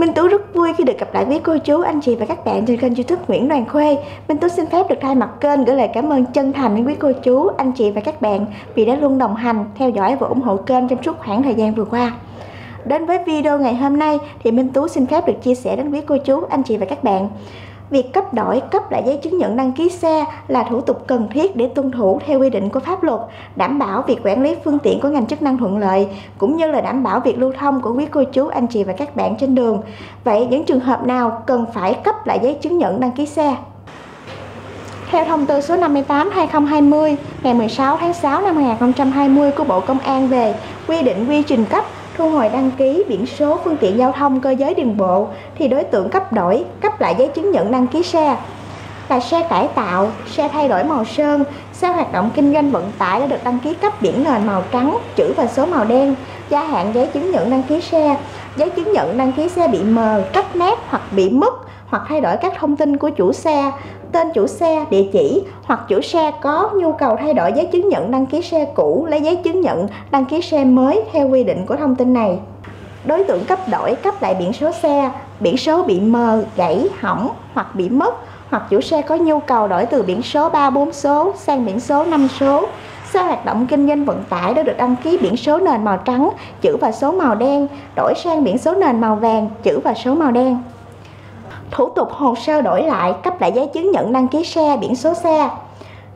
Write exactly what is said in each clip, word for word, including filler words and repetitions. Minh Tú rất vui khi được gặp lại quý cô chú, anh chị và các bạn trên kênh YouTube Nguyễn Đoàn Khuê. Minh Tú xin phép được thay mặt kênh gửi lời cảm ơn chân thành đến quý cô chú, anh chị và các bạn vì đã luôn đồng hành, theo dõi và ủng hộ kênh trong suốt khoảng thời gian vừa qua. Đến với video ngày hôm nay thì Minh Tú xin phép được chia sẻ đến quý cô chú, anh chị và các bạn. Việc cấp đổi, cấp lại giấy chứng nhận đăng ký xe là thủ tục cần thiết để tuân thủ theo quy định của pháp luật, đảm bảo việc quản lý phương tiện của ngành chức năng thuận lợi, cũng như là đảm bảo việc lưu thông của quý cô chú, anh chị và các bạn trên đường. Vậy những trường hợp nào cần phải cấp lại giấy chứng nhận đăng ký xe? Theo thông tư số năm mươi tám trên hai nghìn không trăm hai mươi ngày mười sáu tháng sáu năm hai nghìn không trăm hai mươi của Bộ Công an về quy định quy trình cấp, thu hồi đăng ký biển số phương tiện giao thông cơ giới đường bộ, thì đối tượng cấp đổi, cấp lại giấy chứng nhận đăng ký xe là xe cải tạo, xe thay đổi màu sơn, xe hoạt động kinh doanh vận tải đã được đăng ký cấp biển nền màu trắng, chữ và số màu đen, gia hạn giấy chứng nhận đăng ký xe, giấy chứng nhận đăng ký xe bị mờ, rách nát hoặc bị mất, hoặc thay đổi các thông tin của chủ xe, tên chủ xe, địa chỉ, hoặc chủ xe có nhu cầu thay đổi giấy chứng nhận đăng ký xe cũ lấy giấy chứng nhận đăng ký xe mới theo quy định của thông tin này. Đối tượng cấp đổi, cấp lại biển số xe, biển số bị mờ, gãy, hỏng hoặc bị mất, hoặc chủ xe có nhu cầu đổi từ biển số ba bốn số sang biển số năm số. Xe hoạt động kinh doanh vận tải đã được đăng ký biển số nền màu trắng, chữ và số màu đen, đổi sang biển số nền màu vàng, chữ và số màu đen. Thủ tục hồ sơ đổi lại, cấp lại giấy chứng nhận đăng ký xe, biển số xe.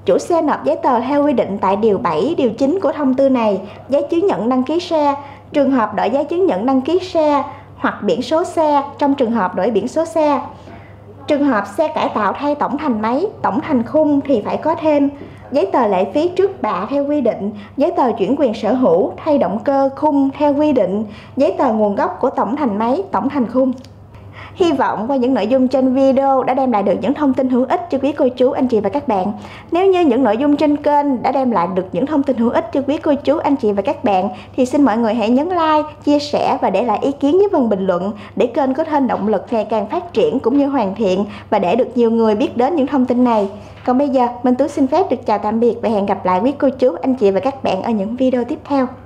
Chủ xe nộp giấy tờ theo quy định tại điều bảy, điều chín của thông tư này, giấy chứng nhận đăng ký xe, trường hợp đổi giấy chứng nhận đăng ký xe hoặc biển số xe trong trường hợp đổi biển số xe. Trường hợp xe cải tạo thay tổng thành máy, tổng thành khung thì phải có thêm giấy tờ lệ phí trước bạ theo quy định, giấy tờ chuyển quyền sở hữu, thay động cơ, khung theo quy định, giấy tờ nguồn gốc của tổng thành máy, tổng thành khung. Hy vọng qua những nội dung trên video đã đem lại được những thông tin hữu ích cho quý cô chú, anh chị và các bạn. Nếu như những nội dung trên kênh đã đem lại được những thông tin hữu ích cho quý cô chú, anh chị và các bạn, thì xin mọi người hãy nhấn like, chia sẻ và để lại ý kiến dưới phần bình luận để kênh có thêm động lực ngày càng phát triển cũng như hoàn thiện và để được nhiều người biết đến những thông tin này. Còn bây giờ, Minh Tú xin phép được chào tạm biệt và hẹn gặp lại quý cô chú, anh chị và các bạn ở những video tiếp theo.